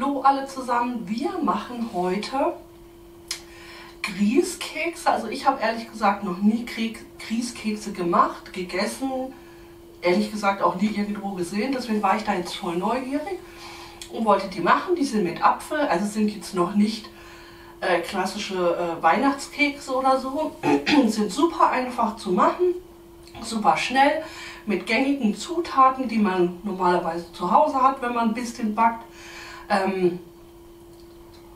Hallo alle zusammen, wir machen heute Grießkekse. Also ich habe ehrlich gesagt noch nie Grießkekse gemacht, gegessen, ehrlich gesagt auch nie irgendwo gesehen, deswegen war ich da jetzt voll neugierig und wollte die machen. Die sind mit Apfel, also sind jetzt noch nicht klassische Weihnachtskekse oder so, sind super einfach zu machen, super schnell, mit gängigen Zutaten, die man normalerweise zu Hause hat, wenn man ein bisschen backt.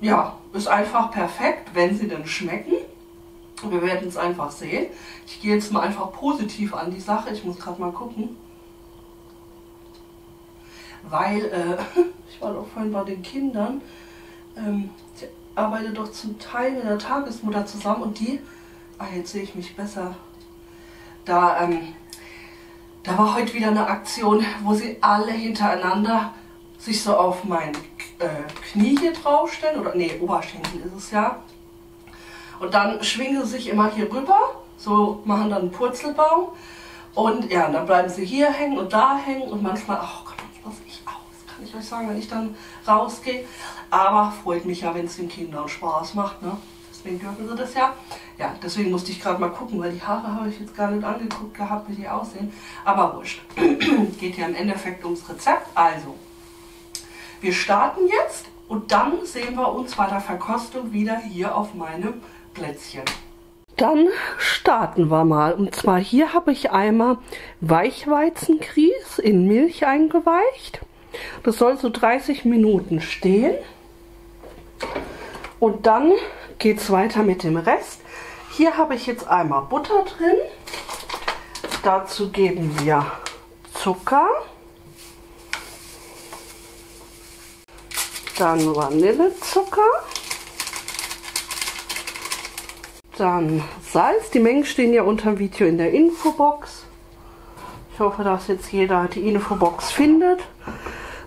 Ja, ist einfach perfekt, wenn sie denn schmecken. Wir werden es einfach sehen. Ich gehe jetzt mal einfach positiv an die Sache. Ich muss gerade mal gucken. Weil, ich war doch vorhin bei den Kindern, ich arbeite doch zum Teil mit der Tagesmutter zusammen und die, jetzt sehe ich mich besser, da war heute wieder eine Aktion, wo sie alle hintereinander sich so auf mein Knie hier draufstellen, oder nee, Oberschenkel ist es ja. Und dann schwingen sie sich immer hier rüber, so machen dann einen Purzelbaum. Und ja, dann bleiben sie hier hängen und da hängen und manchmal, ach Gott, manchmal sehe ich aus, kann ich euch sagen, wenn ich dann rausgehe. Aber freut mich ja, wenn es den Kindern Spaß macht, ne? Deswegen dürfen sie das ja. Ja, deswegen musste ich gerade mal gucken, weil die Haare habe ich jetzt gar nicht angeguckt gehabt, wie die aussehen. Aber wurscht. Geht ja im Endeffekt ums Rezept. Also, wir starten jetzt und dann sehen wir uns bei der Verkostung wieder hier auf meinem Plätzchen. Dann starten wir mal. Und zwar hier habe ich einmal Weichweizengrieß in Milch eingeweicht. Das soll so 30 Minuten stehen. Und dann geht es weiter mit dem Rest. Hier habe ich jetzt einmal Butter drin. Dazu geben wir Zucker. Dann Vanillezucker. Dann Salz. Die Mengen stehen ja unter dem Video in der Infobox. Ich hoffe, dass jetzt jeder die Infobox findet.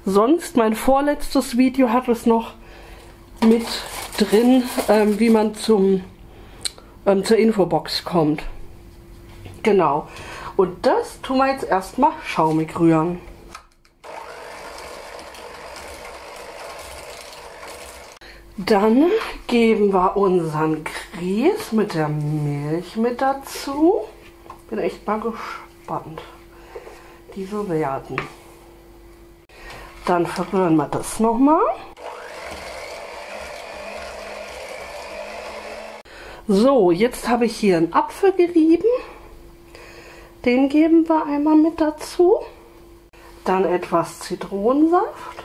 Sonst, mein vorletztes Video hat es noch mit drin, wie man zur Infobox kommt. Genau. Und das tun wir jetzt erstmal schaumig rühren. Dann geben wir unseren Grieß mit der Milch mit dazu. Bin echt mal gespannt, wie sie werden. Dann verrühren wir das nochmal. So, jetzt habe ich hier einen Apfel gerieben. Den geben wir einmal mit dazu. Dann etwas Zitronensaft.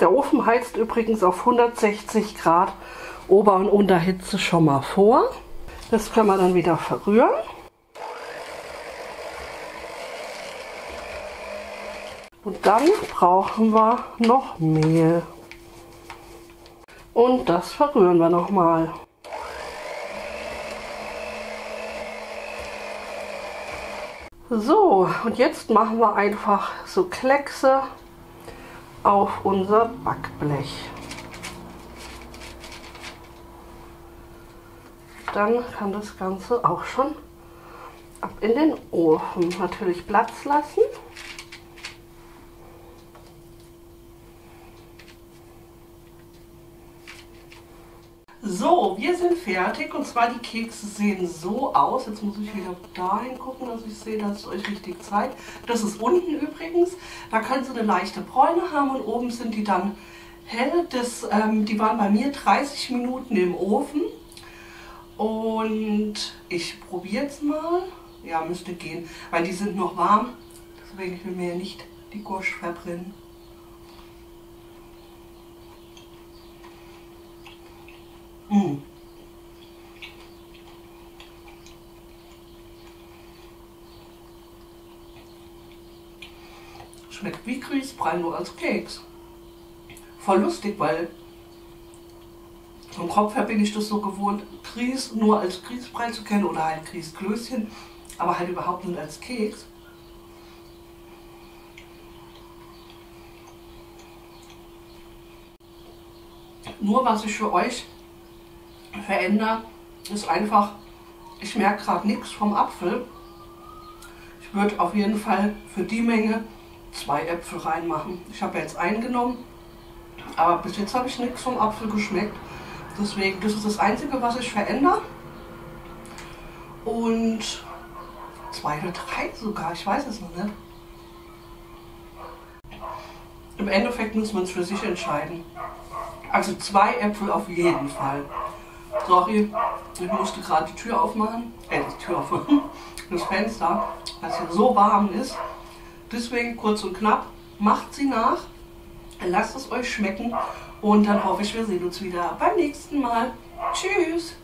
Der Ofen heizt übrigens auf 160 Grad Ober- und Unterhitze schon mal vor. Das können wir dann wieder verrühren. Und dann brauchen wir noch Mehl. Und das verrühren wir nochmal. So, und jetzt machen wir einfach so Kleckse auf unser Backblech. Dann kann das Ganze auch schon ab in den Ofen. Natürlich Platz lassen. So, wir sind fertig und zwar die Kekse sehen so aus. Jetzt muss ich wieder dahin gucken, dass ich sehe, dass es euch richtig zeigt. Das ist unten übrigens. Da können sie eine leichte Bräune haben und oben sind die dann hell. Die waren bei mir 30 Minuten im Ofen und ich probiere jetzt mal. Ja, müsste gehen, weil die sind noch warm. Deswegen will ich mir ja nicht die Gursch verbrennen. Mm. Schmeckt wie Grießbrei, nur als Keks. Voll lustig, weil vom Kopf her bin ich das so gewohnt, Grieß nur als Grießbrei zu kennen oder halt Grießklößchen, aber halt überhaupt nicht als Keks. Nur was ich für euch verändere, ist einfach, ich merke gerade nichts vom Apfel. Ich würde auf jeden Fall für die Menge 2 Äpfel reinmachen. Ich habe jetzt einen genommen, Aber bis jetzt habe ich nichts vom Apfel geschmeckt. Deswegen, das ist das Einzige, was ich verändere. Und 2 oder 3 sogar, ich weiß es noch nicht. Im Endeffekt muss man es für sich entscheiden. Also 2 Äpfel auf jeden Fall. Sorry, ich musste gerade die Tür aufmachen. Das Fenster, weil es hier so warm ist. Deswegen kurz und knapp, macht sie nach. Lasst es euch schmecken und dann hoffe ich, wir sehen uns wieder beim nächsten Mal. Tschüss!